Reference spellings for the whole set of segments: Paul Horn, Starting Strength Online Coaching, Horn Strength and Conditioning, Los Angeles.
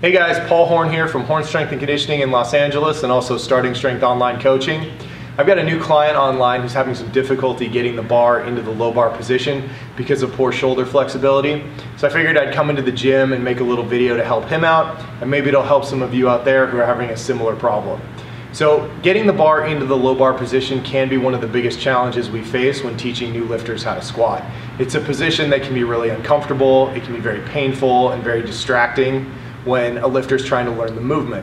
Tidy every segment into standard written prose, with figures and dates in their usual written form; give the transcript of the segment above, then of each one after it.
Hey guys, Paul Horn here from Horn Strength and Conditioning in Los Angeles and also Starting Strength Online Coaching. I've got a new client online who's having some difficulty getting the bar into the low bar position because of poor shoulder flexibility. So I figured I'd come into the gym and make a little video to help him out, and maybe it'll help some of you out there who are having a similar problem. So getting the bar into the low bar position can be one of the biggest challenges we face when teaching new lifters how to squat. It's a position that can be really uncomfortable, it can be very painful and very distracting when a lifter's trying to learn the movement.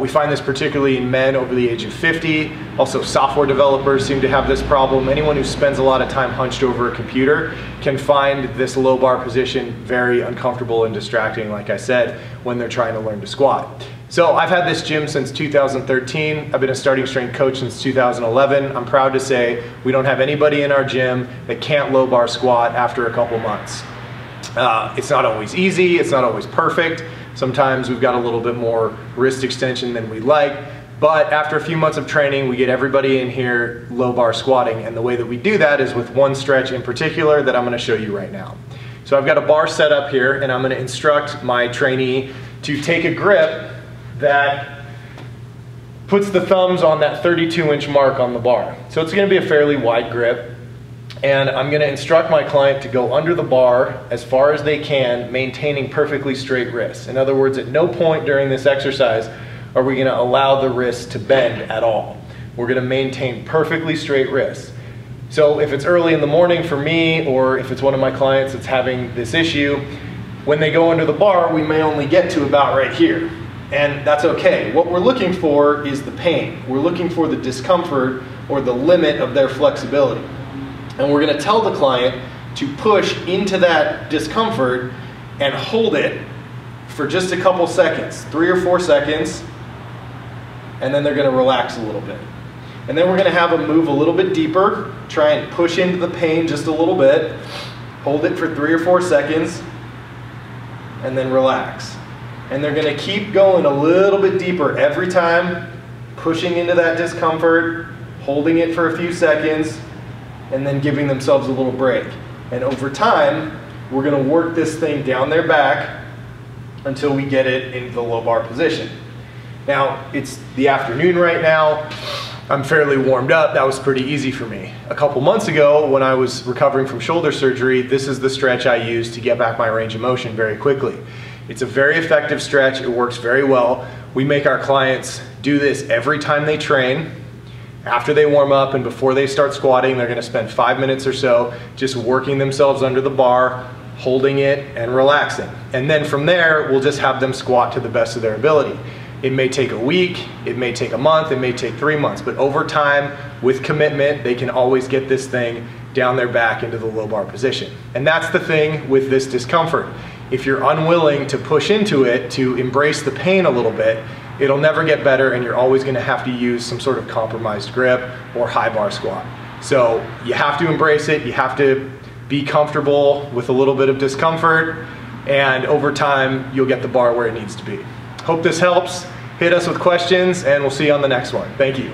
We find this particularly in men over the age of 50. Also, software developers seem to have this problem. Anyone who spends a lot of time hunched over a computer can find this low bar position very uncomfortable and distracting, like I said, when they're trying to learn to squat. So I've had this gym since 2013. I've been a starting strength coach since 2011. I'm proud to say we don't have anybody in our gym that can't low bar squat after a couple months. It's not always easy, it's not always perfect. Sometimes we've got a little bit more wrist extension than we like, but after a few months of training, we get everybody in here low bar squatting, and the way that we do that is with one stretch in particular that I'm going to show you right now. So I've got a bar set up here, and I'm going to instruct my trainee to take a grip that puts the thumbs on that 32-inch mark on the bar. So it's going to be a fairly wide grip. And I'm going to instruct my client to go under the bar as far as they can, maintaining perfectly straight wrists. In other words, at no point during this exercise are we going to allow the wrists to bend at all. We're going to maintain perfectly straight wrists. So if it's early in the morning for me, or if it's one of my clients that's having this issue, when they go under the bar, we may only get to about right here. And that's okay. What we're looking for is the pain. We're looking for the discomfort or the limit of their flexibility. And we're going to tell the client to push into that discomfort and hold it for just a couple seconds, 3 or 4 seconds, and then they're going to relax a little bit. And then we're going to have them move a little bit deeper, try and push into the pain just a little bit, hold it for 3 or 4 seconds, and then relax. And they're going to keep going a little bit deeper every time, pushing into that discomfort, holding it for a few seconds, and then giving themselves a little break. And over time, we're going to work this thing down their back until we get it into the low bar position. Now, it's the afternoon right now. I'm fairly warmed up. That was pretty easy for me. A couple months ago, when I was recovering from shoulder surgery, this is the stretch I used to get back my range of motion very quickly. It's a very effective stretch. It works very well. We make our clients do this every time they train. After they warm up and before they start squatting, they're going to spend 5 minutes or so just working themselves under the bar, holding it and relaxing. And then from there, we'll just have them squat to the best of their ability. It may take a week, it may take a month, it may take 3 months, but over time, with commitment, they can always get this thing down their back into the low bar position. And that's the thing with this discomfort. If you're unwilling to push into it, to embrace the pain a little bit, it'll never get better, and you're always going to have to use some sort of compromised grip or high bar squat. So you have to embrace it, you have to be comfortable with a little bit of discomfort, and over time, you'll get the bar where it needs to be. Hope this helps. Hit us with questions, and we'll see you on the next one. Thank you.